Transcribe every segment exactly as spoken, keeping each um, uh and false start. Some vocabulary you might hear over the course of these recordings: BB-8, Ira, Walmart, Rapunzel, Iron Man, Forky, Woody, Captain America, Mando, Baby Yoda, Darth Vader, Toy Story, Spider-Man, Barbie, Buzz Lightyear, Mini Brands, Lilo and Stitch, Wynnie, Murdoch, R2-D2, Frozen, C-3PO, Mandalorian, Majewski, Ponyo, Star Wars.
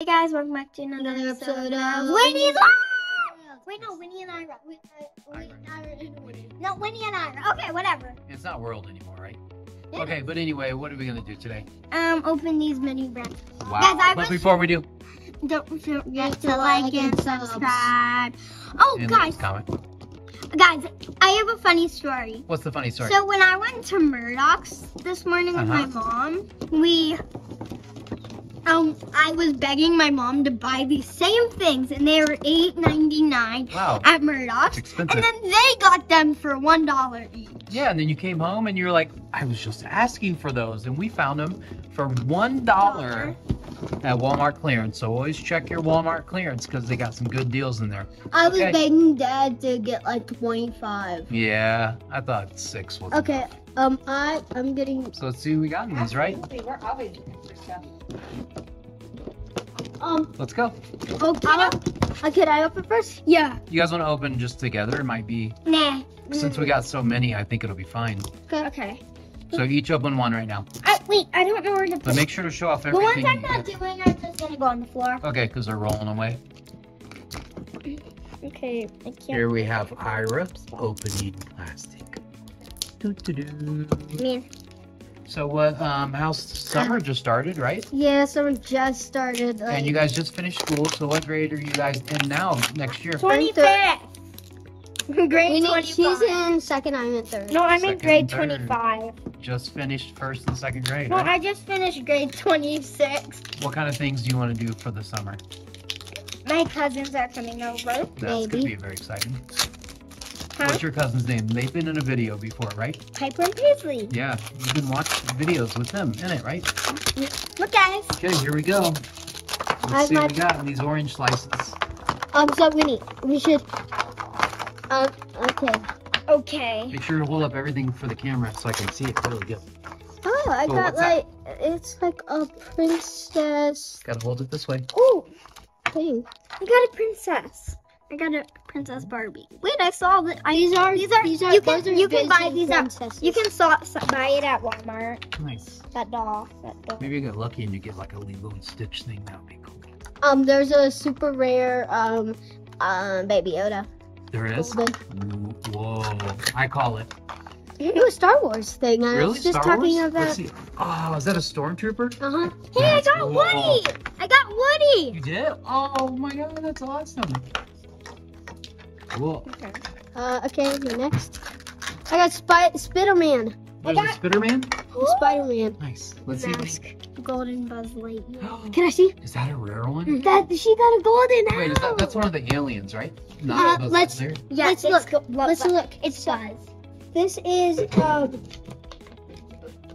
Hey guys, welcome back to another, another episode, episode of Winnie's Live! Wait, no, Winnie and Ira. Wait, uh, Winnie and Ira and Woody. No, Winnie and Ira. Okay, whatever. It's not World anymore, right? Yeah. Okay, but anyway, what are we going to do today? Um, open these mini brands. Wow. Guys, I but before we do, don't forget to like and subscribe. Oh, and guys. Comment. Guys, I have a funny story. What's the funny story? So when I went to Murdoch's this morning uh-huh. with my mom, we... Um, I was begging my mom to buy these same things, and they were eight ninety-nine wow. at Murdoch's. That's expensive. And then they got them for one dollar each. Yeah, and then you came home and you were like, "I was just asking for those," and we found them for one dollar at Walmart clearance. So always check your Walmart clearance because they got some good deals in there. I okay. was begging Dad to get like twenty-five. Yeah, I thought six was. Okay, enough. um, I I'm getting. So let's see who we got in these, right? We're always looking for stuff. Um, let's go. Okay. I uh, could I open first? Yeah. You guys want to open just together? It might be. Nah. Since we got so many, I think it'll be fine. Okay. Okay. So each open one right now. I, wait, I don't know where to. Put but make sure to show off everything. Well, once I'm not doing, I'm just gonna go on the floor. Okay, because they're rolling away. Okay, I can't. Here we have Ira opening plastic. Doo doo doo. Man. So what, um, how summer just started, right? Yeah, summer just started. Like, and you guys just finished school, so what grade are you guys in now, next year? twenty-fifth. Grade twenty-five. She's in second, I'm in third. No, I'm in grade twenty-five. Just finished first and second grade, No, right? I just finished grade twenty-six. What kind of things do you want to do for the summer? My cousins are coming over. That's going to be very exciting. Huh? What's your cousin's name? They've been in a video before, right? Piper and Paisley. Yeah, you can watch videos with them in it, right? Look, guys. Okay, here we go. Let's I've see what we got in these orange slices. Um, so Winnie, we should. Um, okay. Okay. Make sure to hold up everything for the camera so I can see it really good. Oh, I so got like that? It's like a princess. Gotta hold it this way. Oh, hey, I got a princess. I got a princess Barbie. Wait, I saw that. These are these are these are you can you can buy these princesses. At you can saw, saw, buy it at Walmart. Nice. That doll. That doll. Maybe you get lucky and you get like a Lilo and Stitch thing. That would be cool. Um, there's a super rare um um Baby Yoda. There is. Whoa! I call it. It was Star Wars thing. I really? was just Star talking Wars? about. Let's see. Oh, is that a stormtrooper? Uh huh. Hey, that's I got cool. Woody. I got Woody. You did? Oh my God, that's awesome. Cool. Okay. Uh, okay, next. I got Spy Spider-Man. I got Spider-Man? Spider-Man. Nice. Let's Mask. see. Golden Buzz Lightyear. Can I see? Is that a rare one? That she got a golden owl. Wait, is that, that's one of the aliens, right? Not uh, Buzz let's, Lightyear. Yeah, let's look. Go, let's look. look. It's Buzz. This is um,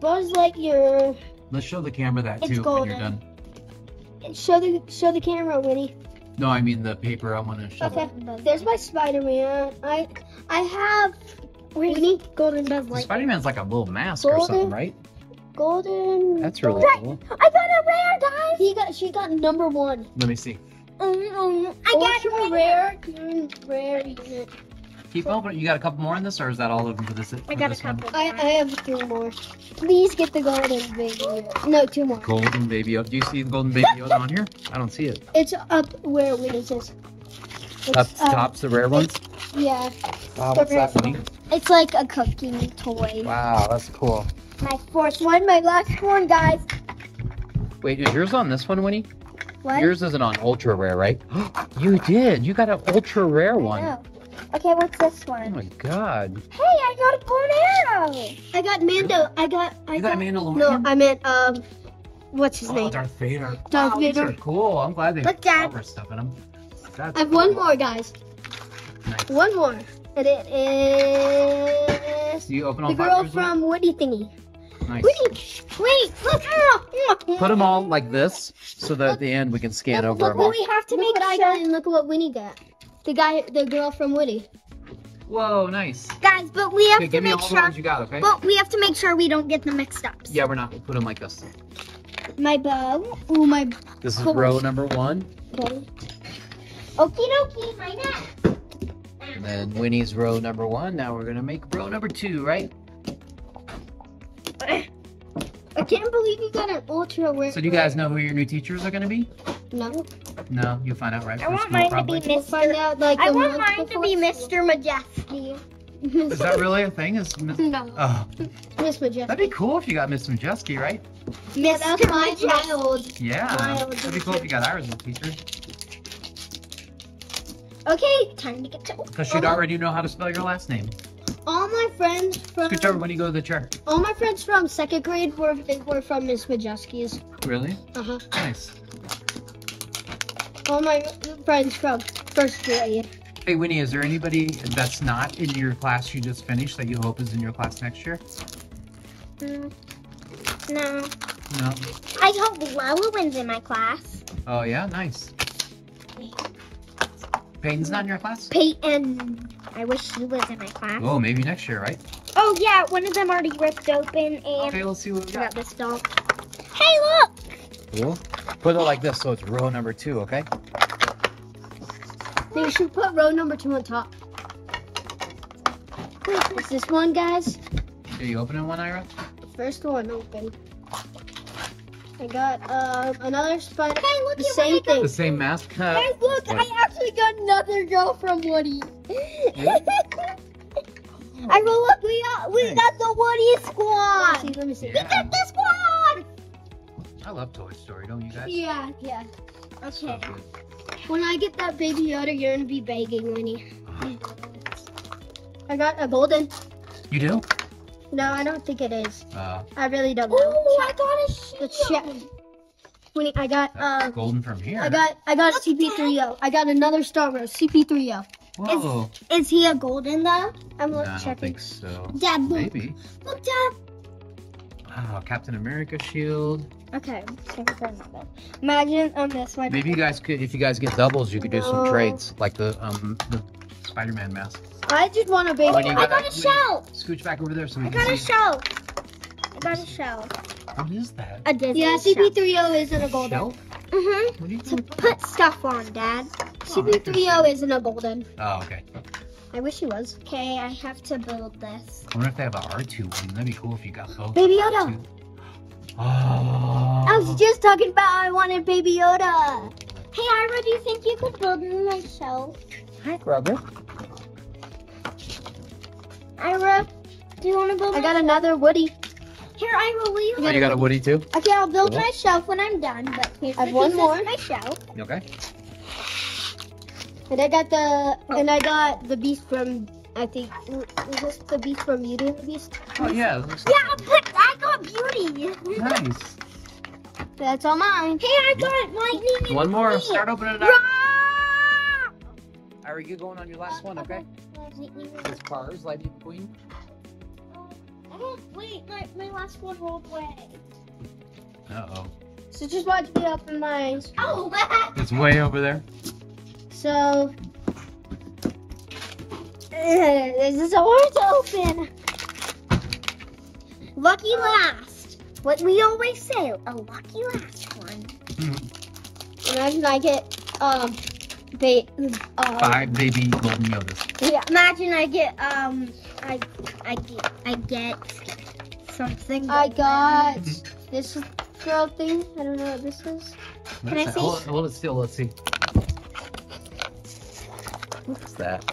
Buzz Lightyear. Let's show the camera that it's too golden. when you're done. Show the show the camera, Winnie. No, I mean the paper. I want to show. Okay, it. There's my Spider-Man. I, I have. We need Golden Buzz Lightyear. Spider-Man's like a little mask golden, or something, right? Golden. That's really cool. I got a rare, guys. He got. She got number one. Let me see. Um, um, I got a rare, rare unit. Keep opening. You got a couple more in this, or is that all of them for this? For I got this a couple. I, I have three more. Please get the golden baby. No, two more. Golden baby. Do you see the golden baby Yoda on here? I don't see it. It's up where it is. It's up um, top's the rare ones. Yeah. Wow, what's that funny? It's like a cooking toy. Wow, that's cool. My fourth one, my last one, guys. Wait, is yours on this one, Winnie? What? Yours isn't on ultra rare, right? You did. You got an ultra rare one. I know. Okay, what's this one? Oh my God! Hey, I got a golden arrow. I got Mando. I got. I you got, got Mandalorian. No, I meant um, what's his oh, name? Darth Vader. Darth wow, Vader. These are cool. I'm glad they covered stuff in them. That's I have cool. one more, guys. Nice. One more, and it is you open all the girl from Woody thingy. Nice. Woody, wait, look! Put them all like this, so that at the end we can scan look, over look, them all. We have to look make what sure. I got and look what Winnie got. The guy, the girl from Woody. Whoa, nice. Guys, but we have okay, to give make me all sure. The ones you got, okay? But we have to make sure we don't get them mixed up. So. Yeah, we're not. We'll put them like this. My bow. Ooh, my. This is cool. row number one. Okay. Okie dokie, my neck. And then Winnie's row number one. Now we're gonna make row number two, right? I can't believe you got an ultra rare. So do you guys know who your new teachers are gonna be? No. No, you'll find out right I want mine probably. to be Mister We'll out, like, I want mine to be Mister Majewski. Is that really a thing? Is Miss No. Oh. Miss Majewski. That'd be cool if you got Miss Majewski, right? Yeah, that's my child. Yeah. Child. That'd be cool if you got Ira's teacher. Okay, time to get to. Because she'd um, already know how to spell your last name. All my friends from. Scoot over when you go to the chair. All my friends from second grade were were from Miss Majewski's. Really? Uh huh. Nice. All my friends from first grade. Hey, Winnie, is there anybody that's not in your class you just finished that you hope is in your class next year? Mm, no. No. I hope Lelowin's in my class. Oh, yeah? Nice. Peyton's not in your class? Peyton. I wish she was in my class. Oh, maybe next year, right? Oh, yeah. One of them already ripped open and... Okay, let's see what we got. This dog. Hey, look! Cool. Put it like this so it's row number two, okay? You should put row number two on top. Is this one, guys? Are you opening one, Ira? First one open. I got uh, another spider. Hey, look, the same thing. Got... The same mask. Hey, look, I actually got another girl from Woody. Really? I roll up. We got, we nice. got the Woody squad. Let me see. Let me see. Yeah. We got the squad. I love Toy Story, don't you guys? Yeah, yeah. That's okay. So good. When I get that Baby Yoda, you're gonna be begging, Winnie. Uh-huh. I got a golden. You do? No, I don't think it is. Uh, I really don't know. Oh, I got a shield. Let's check. Winnie, I got uh, golden from here. I got I got What's a C P three O. I got another Star Wars C P three O. Whoa. Is, is he a golden though? I'm no, checking. I don't think so. Dad, look. Maybe. Look, Dad. Oh, Captain America shield. Okay, imagine on this one. Maybe you guys could, if you guys get doubles, you could do no. some trades, like the um the Spider-Man mask. I just want a baby. Oh, I got, got a, a shell. Scooch back over there so we I can see. I got a shell. I got a shell. What is that? A Disney yeah, C P three O isn't a golden. Shell? Mm-hmm. What do you to put, put stuff on, Dad. Oh, C P three O isn't a golden. Oh, okay. I wish he was. Okay, I have to build this. I wonder if they have an R two one. That'd be cool if you got both. Baby Yoda. Oh. I was just talking about I wanted Baby Yoda. Hey, Ira, do you think you could build me my shelf? Hi, Robert. Ira, do you want to build I my got shelf? another Woody. Here, Ira, will you? Oh, you got a Woody too? Okay, I'll build cool. my shelf when I'm done, but here's I have one more. my shelf. Okay. And I got the oh. and I got the beast from I think is this the beast from Beauty and the Beast? Oh yeah, it looks yeah, like I got Beauty. Nice. That's all mine. Hey, I got lightning. And one more. Green. Start opening it up. Ira, you going on your last one, okay? This cars, lightning queen. Oh wait, my my last one rolled away. Uh oh. So just watch me open mine. Oh. It's way over there. So, this is hard to open. Lucky last. What we always say, a lucky last one. Mm-hmm. Imagine I get um, ba um, five baby golden Yodas. Yeah. Imagine I get um, I I get I get something. I got mm-hmm. this girl thing. I don't know what this is. That's Can I see? Hold, hold it still. Let's see. What's that?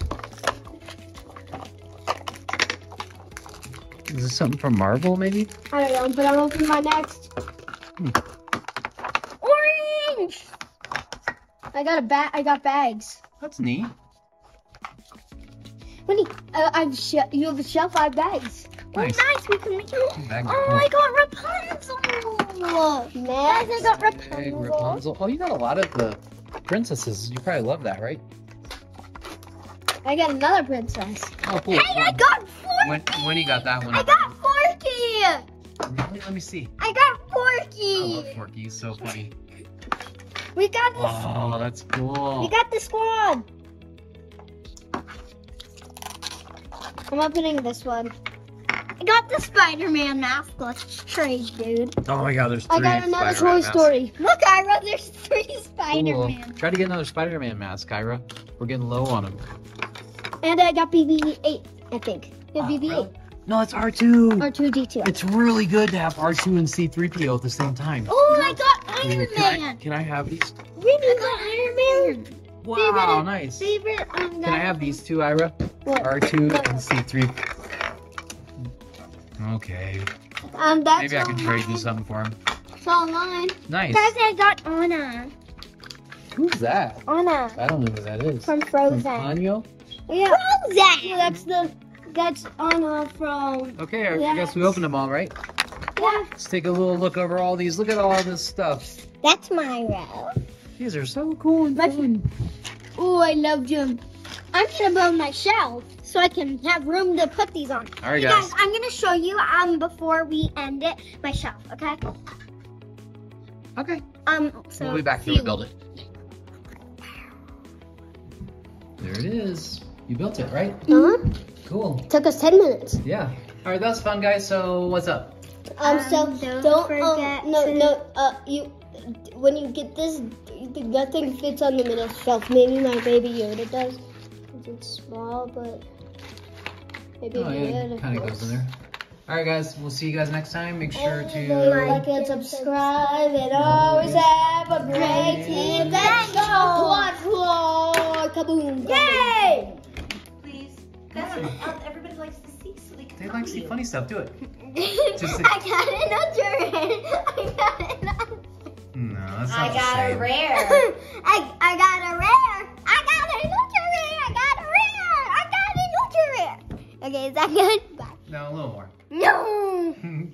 Is this something from Marvel, maybe? I don't know, but I'll open my next. Hmm. Orange! I got a bat. I got bags. That's neat. Winnie, uh, I've you have a shelf. I have bags. Nice. Oh, nice. We can make it. Oh, I got Rapunzel. Nice. Guys, I got Rapunzel. Rapunzel. Oh, you got a lot of the princesses. You probably love that, right? I got another princess. Oh, cool. Hey, I got Forky! When, when he got that one. I got Forky! Really? Let me see. I got Forky! I love Forky, he's so funny. We got this. Oh, that's cool. We got the squad. I'm opening this one. I got the Spider-Man mask. Let's trade, dude. Oh my god, there's three I got another Toy Story. Look, Ira, there's three Spider-Man. Cool. Try to get another Spider-Man mask, Ira. We're getting low on them. And I got B B eight, I think. Yeah, oh, B B eight. Really? No, it's R two. R two D two. It's really good to have R two and C three P O at the same time. Oh, I got Iron Dude, Man. Can I, can I have these? Wynnie I got Iron Man. Wow, favorite, nice. Favorite, um, can I have these two, Ira? What? R two what? And C three. Okay. Um, that's Maybe I can trade you something for him. It's online. Nice. Guys, I got Anna. Who's that? Anna. I don't know who that is. From Frozen. From Ponyo? Yeah. Frozen! No, that's the, that's Anna from... Okay, I yes. guess we opened them all, right? Yeah. Let's take a little look over all these. Look at all this stuff. That's my row. These are so cool and fun. Oh, I love them. I'm gonna build my shelf so I can have room to put these on. All right, guys. guys. I'm gonna show you um before we end it my shelf, okay? Okay. Um. So we'll be back here to build it. There it is. You built it, right? Mm-hmm. Cool. It took us ten minutes. Yeah. All right, that's fun, guys. So what's up? Um. um so don't, don't forget. Um, no, to... no. Uh, you. When you get this, nothing fits on the middle shelf. Maybe my Baby Yoda does. It's small, but maybe oh, yeah, Yoda kind of goes in there. All right, guys. We'll see you guys next time. Make sure and to like and subscribe, and always have a great day. Let's go! Kaboom! Yay! Please, guys. Everybody likes to see, so they can. They like to see funny stuff. Do it. Just I got an underrated. I got an underrated. No, that's not I got the same. A rare. I, I got a rare. I got an ultra rare. I got a rare. I got an ultra rare. Okay, is that good? Bye. No, a little more. No.